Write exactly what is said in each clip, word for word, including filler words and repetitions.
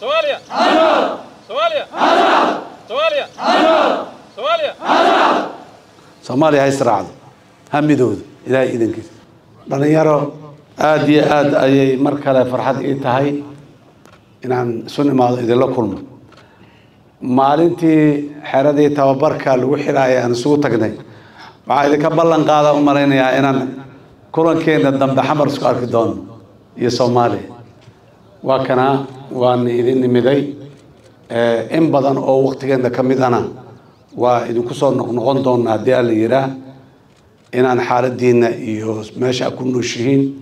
سواليا حاضر سواليا حاضر سواليا حاضر سواليا حاضر صومالي هاي سرعة همدود إلى إذن كده دنيارو آدي آد أي مركلة فرحت إنت هاي إن عن سنة ما إذا لا كلمة مالنتي حردي توبرك الوحراء أن سو تجني وعايز كبلن قاعدة أمرين يا إن كلن كين الدم بحمر سكار في دون يسومالي وكنا وأن إذن مدي إن بدن أو وقت كين دكمدنا وإذا كسر نقطن دون هدي الليرة إن عن حال دين يوس ماشي أكون نشين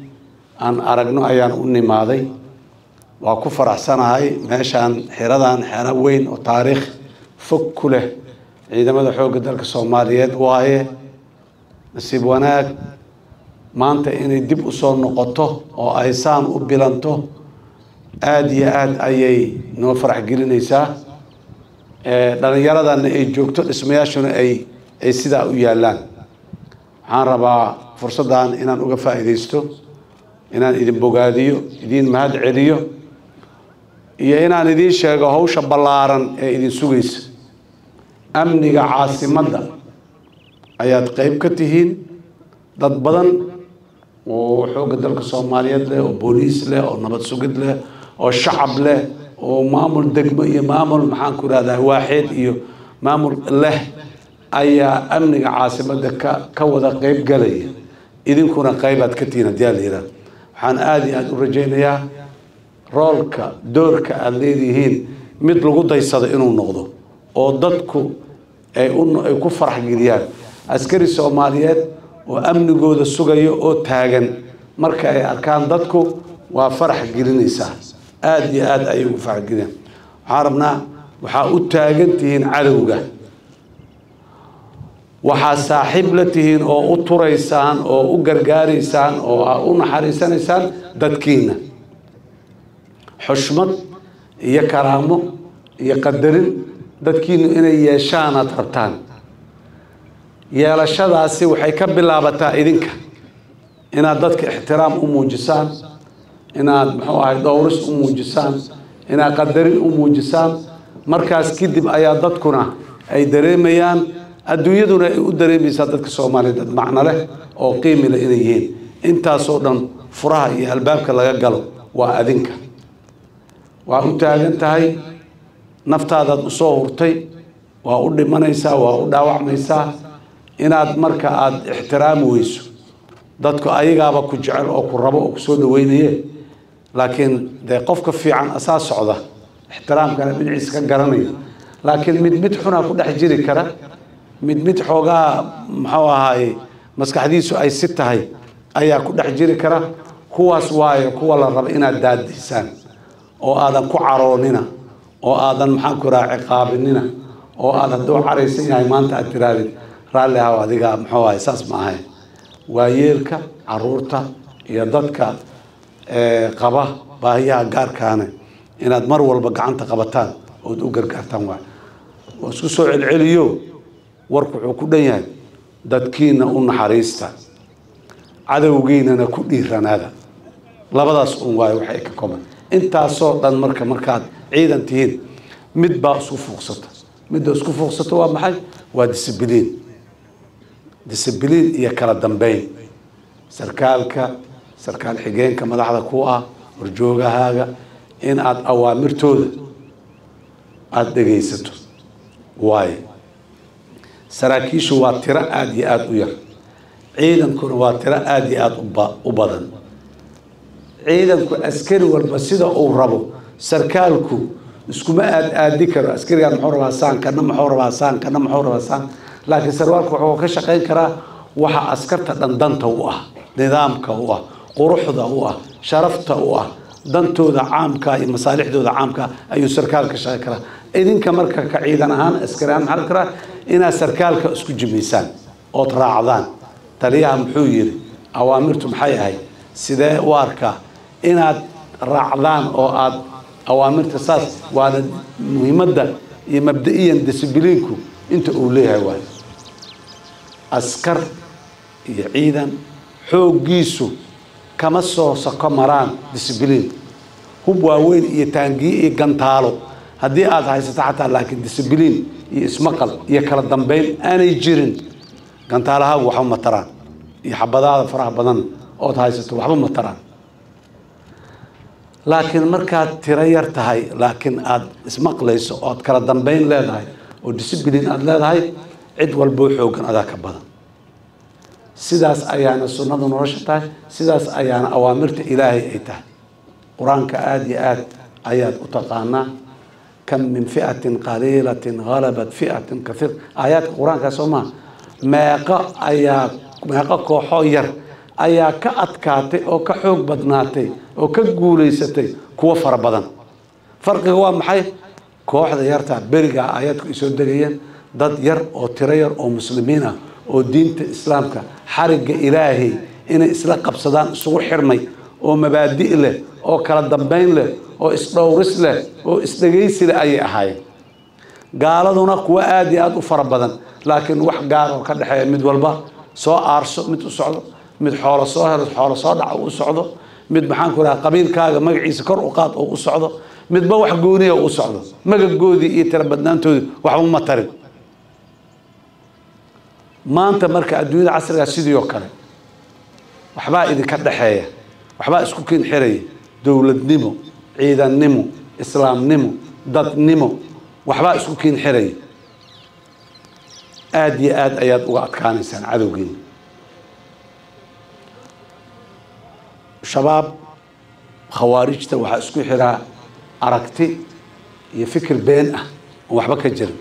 أن أرجعنا أيان أني ماضي وكفر أحسن هاي ماشي عن حردان حروين وتاريخ فك كله عندما دحوق درك الصوماليات وهاي السبوناك ما أنت إني دب أصول نقطه أو أيسان أبلنته آدي آد أي نوفرح جرين إيسا لأن يرد أن الجوكتور اسميها شنو أي أي سيدا ويالان عن ربع فرصة دان إن أنا أقف إديستو إن أنا إدين بوجاديو إدين مهد عليو إيه إن أنا إدين شجعه شبلارن إدين سويس أمني عاصمة أيات قريب كتيهين ضد بدن وحوق درك الصوماليات له وبوليس له ونبض سجد له والشعب له ومامل دقمية مامل محان كرادا واحد إيو مامل له أي أمن عاصمة كودا قيب قلي إذن كنا قيبات كتينا ديال إيران حان آدي أن رجينا رولك دورك اللي هين مثل قد يصدقينو نغضو وددكو أي أنو أي كفر حق ديال عسكري الصوماليات وأمن قود السوغيو أو تاغن مركا أي أركان ددكو وفرح قلنيسا آد يا آد أيوه فعل كده عربنا وحاقول تاجنتين عروجة وحاسحب لتين أو أطريسان أو أجرجاريسان أو أنحريسانيسان دتكينا حشمت يكرامه يقدرن دتكين إن يشانة ترتان يا رشاد عسيو حيكب اللعبة إذنك إن دتك احترام أمو جسان inaad muxuu ahay dowris u muujisaan inaad qadarin u muujisaan markaas kadib ayaa dadkuna ay dareemayaan adduunyaduna ay u dareemaysaa dadka Soomaaliyeed dad macna leh oo qiimo leh inay yihiin intaas oo dhan furaha iyo albaabka laga galo waa adinka waa u taagan tahay naftaada u soo hurtay waa u dhimanaysaa waa u dhaawacmaysaa inaad marka aad ixtiraam weyso dadku ayaga ku jecel oo ku rabo oo ku soo dhaweynayay لكن ده قفك في عن أساس عضة احترام كان من عيسى كجراني لكن مد مد حنا كل حجري كره مد مد حوجا محوا هاي مسك حديثه أي ستة هاي أي كل حجري كره هو سواي هو للربنا داد إنسان أو هذا كعروننا أو هذا محاكرة عقابنا أو هذا دوع عريسين هاي ما أنت أترالي رالها وهذا محوا أساس معه ويرك عرورته يضدك قبه باهيا جار كانه إن أدمر والبقع عن تقبتان ودوجر كرتان واحد وسوسع العليو وركوع كديان دتكينا أن حريستا عدو جينا كديران هذا لا بدأس أنواع وحيك كمان أنت صوت عن مركب مركب عيد أنتين مد باسوف فرصته مد باسوف فرصته ومحل ودسبلين دسبلين يكرر دمبين سركالك سركان حجين كما لحظة كوعة ورجوجة هاجا إن عد أوامر تود عد دقيسته واي سراكيش واترة عادي عد وير عيدا كون واترة عادي عد أبا أبدا عيدا كون أسكير والمسجد أو ربو سركالكو اسكما عاد عاد ذكر أسكير عن محور واسان كنا محور واسان كنا محور واسان لكن سروالكو هو كشقين كرا وح أسكرت دندن توه نظامك هو قروحه هو شرفته هو دنتو ذا عامك مصالح ذا عامك أي سركالك شاكرة إذن كمركك عيدنا هان اسكران حركرة إن سركالك اسكو جميسان أو تراعضان تليها محوير أوامرتم حيهاي سيدا واركا إن راعضان أو أد أوامرت أساس وهذا مهمة مبدئيا ديسبلينكو أنت أوليها واي أسكر عيدا حوجيسو كمسو سكمران ديسبلين هو وين يتانجي يجنتالو هدي هذا هي ستعتها لكن ديسبلين يسمقل يكرر الدمبين أنا يجرين جنتالها وحوم متران يحب هذا فرح بدن أو هاي ست وحوم متران لكن مركات تغيرت هاي لكن أد اسمقل يس أو كرر الدمبين لا هاي وديسبلين أد لا هاي عدوى البوحوق هذاك بدن سيداس أيانا سنة نورشتاش سيداس أيانا أوامرت إلهي إيته قرآن كآد يآد آيات أتقانا كم من فئة قليلة غلبت فئة كثيرة آيات قرآن كسوما ماقا أيا ماقا كوحوير أيا كأتكاتي أو كحوق بدناتي أو كقوليستي كوفر بدن فرق هو محي كوحدة يرتع برقع آيات يسودريين ضد ير أو ترير أو مسلمين أو دين الإسلام كحرق إلهي إن إسلام قبصدان سوء حرمي أو مبادئ له أو كردبين له أو إسلورس له أو إسلقيس له أي أحاية قال دون قوة آدي آد وفربضا لكن واحد قال وكان حيا مد والبا سواء أرسو مد أسعده مد حول الصهر حول صادع أو أسعده مد محان كلها قبيل كاغا مقعي سكر وقاط أو أسعده مد بوح قونية أو أسعده مقعد قودي يتربدنا أنتو وحوم مطرب ما أنت مركز الدنيا عصر السيدي يوكل وحباء إذا كده حياة وحباء سكوكين حري دولة نمو عيدا نمو إسلام نمو ضد نمو وحباء سكوكين حري آدي آد آيات وقت كان إنسان عدوين شباب خوارج توح سكوك حرا عرقتي يفكر بينه وحباك الجرم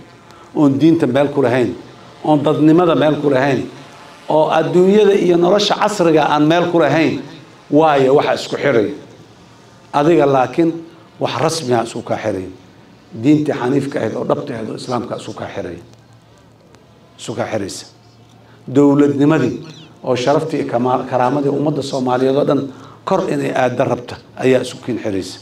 وندين تنبال كرهين أن ضدني ماذا مال كرهين أو الدنيا ينرش عصرها عن مال كرهين واي وحش كحري هذا لكن وح رسمها سوكا حري دين تحنيف كهذا ربط هذا الإسلام كسوكا حري سوكا حريس دولة نمدي أو شرفتي كمال كرامتي ومدة الصومالية غدا كر إني أدربته أي سوكين حريس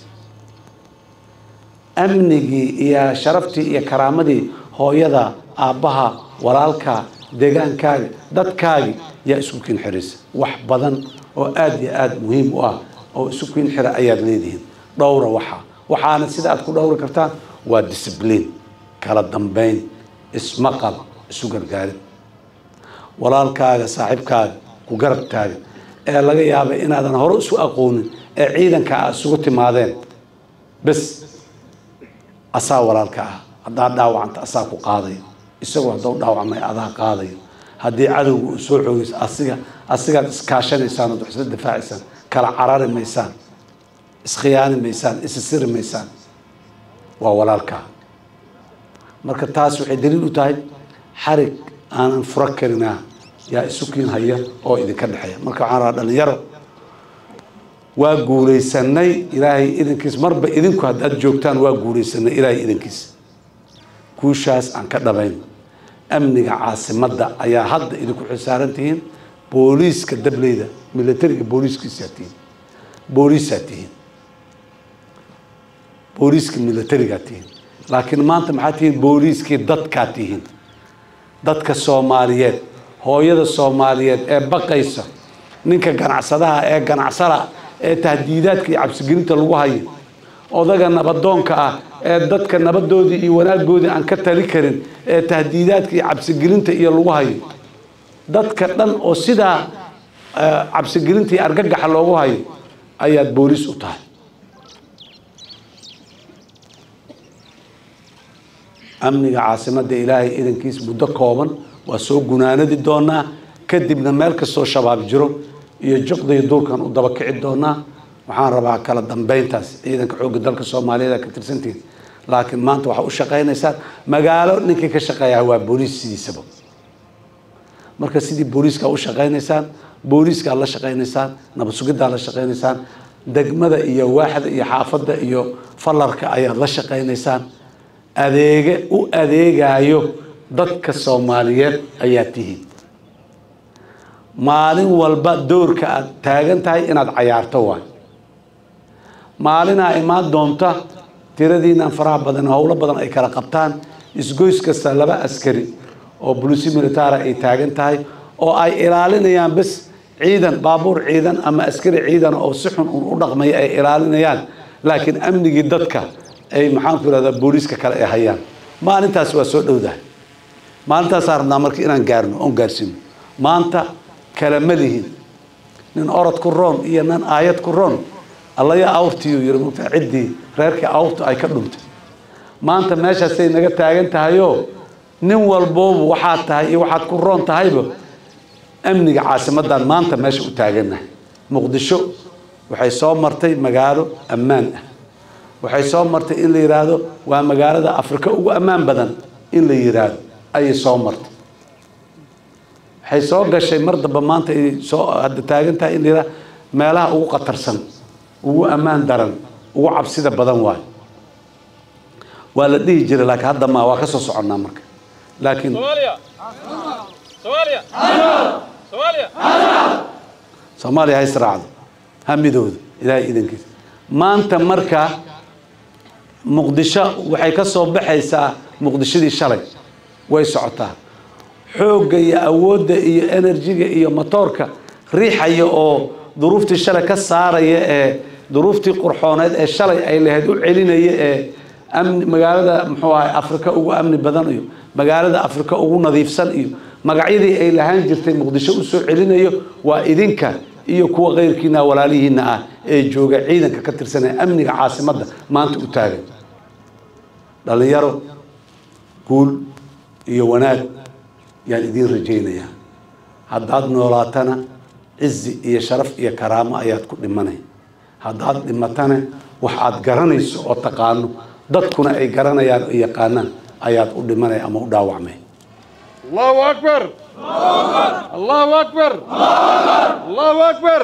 أمني يا شرفتي يا كرامتي هو يدا أبها walaalka deegaankaaga dadkaaga yaa isku kiin xiriis wax badan oo aad iyo aad muhiim u ah oo isku kiin xira ayaad leedahay dhowra waxa waxaana sida aad ku dhowri kartaan waa discipline kala dambeyn ismaqal isu gargaarid walaalkaaga saaxiibkaaga ku garab taagan ee laga yaabo inaadan hore isu aqoonin ee ciidanka aad isugu timaadeen bas asaa walaalka ah haddaad dhaawacanta asaa ku qaaday isagoo dad dhaawacmay adaa qaaday hadii cadawgu soo xoogays asiga asiga iskaashanaysan oo xisad difaacaysan kala carari meesan iskhiyaani meesan isir meesan waa walaalka marka taas waxay daliil u tahay xarig aan furakarina yaa isu kiin haya oo idinka dhaxaya marka waxaan raad dhalinyaro waa guuleysanay ilaahay idinkiis marba idinku hadda joogtaan waa guuleysanay ilaahay idinkiis كوشاس عن كذا بين أمني عاصمة أي حد إذا كنت سارنتين بوليس كدبليدا ملتري بوليس كساتين بوليساتين بوليس كملتري كاتين لكن ما أنت محاتين بوليس كدت كاتين دت كالصوماليات هو يد الصوماليات بقيسة نينك جنعصدها جنعصرة تهديدات كي عبسجين تلوهاي أوضاع النبضون كأ ضد كالنبضودي يونات جودي عن كتاليكرين تهديدات كي عبس الجرينت يلوهاي ضد كتن أصيدا عبس الجرينت أرجع حلوهاي أيات بوريس أطال أمني عاصمة إلهي إذن كيس بودا كومن وسوق جنانة الدونا كدبنا مالك الصو شباب جرو يجقد يدور كان قدامك الدونا waxaan rabaa kala dambeyntaas ciidanka xoog dalka Soomaaliyeed ka tirsantiin laakiin maanta waxa uu shaqeynaysaa magaalo ninkii ka shaqeeyaa waa booliiska sabab marka sidii booliiska u shaqeynaysaa booliiska la shaqeynaysaa nabad sugidda la shaqeynaysaa degmada iyo waaxda iyo xaafadda iyo falarka ayaa la shaqeynaysaa adeega u adeegayo dadka Soomaaliyeed ayaa tihiin maalin walba doorka aad taagan tahay inaad cayaarto waa maalina imaad doonta tiradiina faraha badan hawlo badan ay kala qabtaan isgoys kasta laba askari oo bulusi military ay taagan tahay oo ay ilaalinayaan bas ciidan baabuur ciidan ama askari ciidan oo si xun u dhaqmay ay ilaalinayaan لكن أمني جدتك أي محامك هذا بوليس كلا يحيان ما أنت أسود وده ما أنت صارنا مركي إن جارنا أم جارسين ما أنت كلاملهين نن أرد كرّان إيه نن آيات كرّان الله يا أوتيو يرمون في عدي غيرك أوت أي كلمته ما أنت ماشى سين نجت أنت هيو نو البوب وحات هاي وحات كرّان تهيبه أمني عاصمة ده ما أنت ماشى وتاجنا مقدشو waxay soo martay magaalo ammaan ah waxay soo martay in la yiraahdo waa magaalada Afrika ugu ammaan badan in la yiraahdo ay soo martay waxay soo gashay mar daba maanta ay soo hadda taagantaa in la meelaha ugu qatarsan ugu ammaan daran ugu cabsida badan waa waa la dhigi jiray laakiin hadda ma waa ka soo soconaa marka laakiin Soomaaliya Soomaaliya Soomaaliya Soomaaliya hay saraacdo هميدود إلى إذن كذا ما أنت مركا مقدشة وحيكسر بحيسة مقدشة دي شرق ويسعتها حوجة يا أود يا إنرجية يا مطاركة ريحة يا أو ظروف الشرق السعارة يا ظروف القرحانات الشرق اللي هدول علينا يا أمن مجال محور أفريقيا وأمن بدنية مجال أفريقيا ونظيف سنية مجالي اللي هنجرت مقدشة وسوق علينا وإذن كذا iyo kuwa qeyrkiina walaalihiina ah ee jooga ciidanka ka tirsan amniga caasimadda maanta u taagan dhalinyaro kuul iyo wanaag yaan idin rajeynaya haddaad noolaatana cizi iyo sharaf iyo karaamo ayaad ku dhimanay haddaad dhimatana wax aad garanayso oo taqaano dadkuna ay garanayaan oo yaqaanaan ayaad u dhimanay ama u dhaawacmay Allahu akbar الله أكبر الله أكبر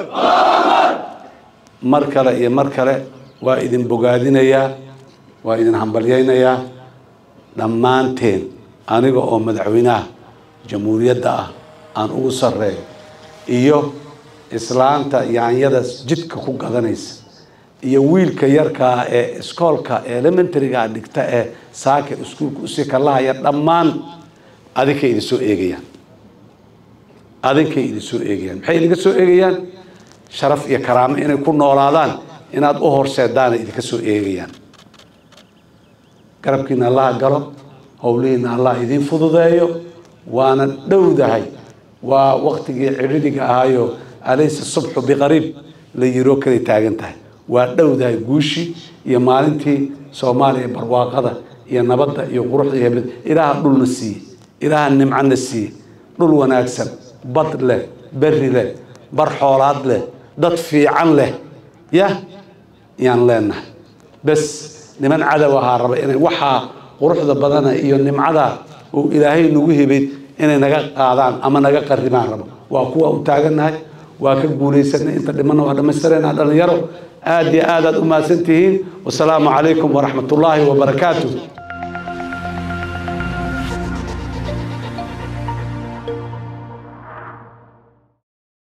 مركلة يا مركلة وإذن بقادنا يا وإذن حنبلينا يا لما أنتين أنا جو مدعوينا جمهورية دا أن أوصل إيوه إسلام تا يعني هذا جدك خوك هذا نيس يويل كيركا إسكولكا إلمنتري قاعد دكتة ساكت إسكولك أسيك الله يا لما أديك يسوع إيجيان أذنك يدسوا إيجيان، حين يدسوا إيجيان شرف يا كرام إن يكون نورادان إن هذا أهور سدان يدسوا إيجيان. كربكين الله قرب، هولين الله يدين فضو ذايو، وأنا دو ذاي، ووقت عريدك أهايو أليس الصبح بقريب ليروك لتاجنته، ودو ذاي جوشي يا مالنتي سومالي برواق هذا يا نبضة يا قروح يا بد إلى هالدول نسي، إلى هالنم عن نسي، دول وناكسب. بطل له بري له برحورات له ضد في عن له يا يان لنا بس لمن عدا وهارب إن وحى وروح ذا بدنا إيون معدا وإلهي نوجه بيت إن نجق قاعدان أما نجق الرمان ربه وأقوى وتاجنا وأكبولي سنة أنت لمن وهذا مسرنا هذا يرو آدي آدي أمة سنتين والسلام عليكم ورحمة الله وبركاته.